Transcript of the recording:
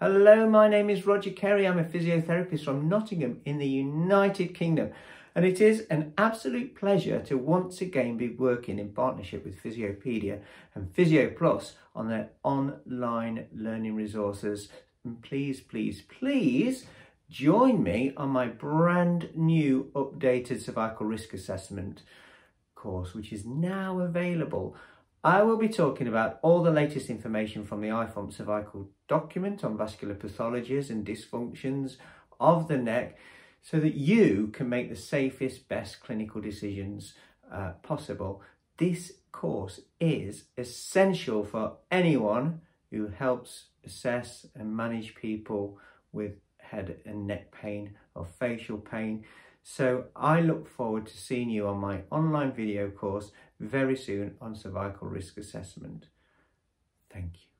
Hello, my name is Roger Kerry. I'm a physiotherapist from Nottingham in the United Kingdom, and it is an absolute pleasure to once again be working in partnership with Physiopedia and Physioplus on their online learning resources. And please, please, please join me on my brand new updated cervical risk assessment course, which is now available. I will be talking about all the latest information from the IFOMP cervical document on vascular pathologies and dysfunctions of the neck so that you can make the safest, best clinical decisions possible. This course is essential for anyone who helps assess and manage people with head and neck pain or facial pain. So I look forward to seeing you on my online video course very soon on cervical risk assessment. Thank you.